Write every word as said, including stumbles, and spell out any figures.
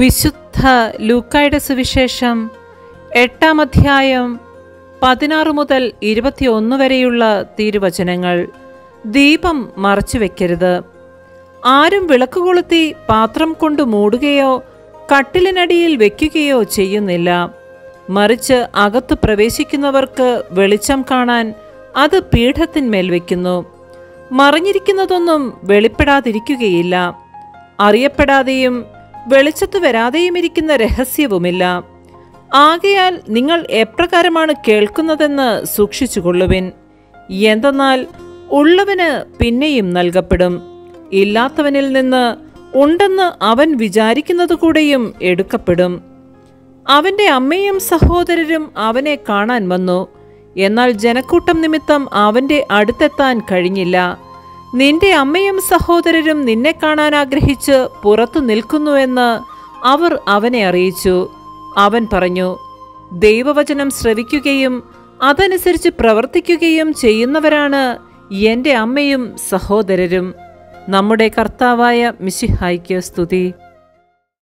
വിശുദ്ധ ലൂക്കായുടെ സുവിശേഷം എട്ടാം അധ്യായം പതിനാറ് മുതൽ ഇരുപത്തിയൊന്ന് വരെയുള്ള തിരുവചനങ്ങൾ. ദീപം മറച്ചുവെക്കരുത്. ആരും വിളക്ക് കൊളുത്തി പാത്രം കൊണ്ട് മൂടുകയോ കട്ടിലിനടിയിൽ വയ്ക്കുകയോ ചെയ്യുന്നില്ല. മറിച്ച് അകത്ത് പ്രവേശിക്കുന്നവർക്ക് വെളിച്ചം കാണാൻ അത് പീഠത്തിന്മേൽ വയ്ക്കുന്നു. മറിഞ്ഞിരിക്കുന്നതൊന്നും വെളിപ്പെടാതിരിക്കുകയില്ല. അറിയപ്പെടാതെയും വെളിച്ചത്ത് വരാതെയും ഇരിക്കുന്ന രഹസ്യവുമില്ല. ആകയാൽ നിങ്ങൾ എപ്രകാരമാണ് കേൾക്കുന്നതെന്ന് സൂക്ഷിച്ചുകൊള്ളുവിൻ. എന്തെന്നാൽ ഉള്ളവന് പിന്നെയും നൽകപ്പെടും, ഇല്ലാത്തവനിൽ നിന്ന് ഉണ്ടെന്ന് അവൻ വിചാരിക്കുന്നത് കൂടെയും എടുക്കപ്പെടും. അവൻ്റെ അമ്മയും സഹോദരരും അവനെ കാണാൻ വന്നു. എന്നാൽ ജനക്കൂട്ടം നിമിത്തം അവൻ്റെ അടുത്തെത്താൻ കഴിഞ്ഞില്ല. നിന്റെ അമ്മയും സഹോദരരും നിന്നെ കാണാൻ ആഗ്രഹിച്ച് പുറത്തു നിൽക്കുന്നുവെന്ന് അവർ അവനെ അറിയിച്ചു. അവൻ പറഞ്ഞു, ദൈവവചനം ശ്രവിക്കുകയും അതനുസരിച്ച് പ്രവർത്തിക്കുകയും ചെയ്യുന്നവരാണ് എൻ്റെ അമ്മയും സഹോദരരും. നമ്മുടെ കർത്താവായ മിശിഹായ്ക്ക് സ്തുതി.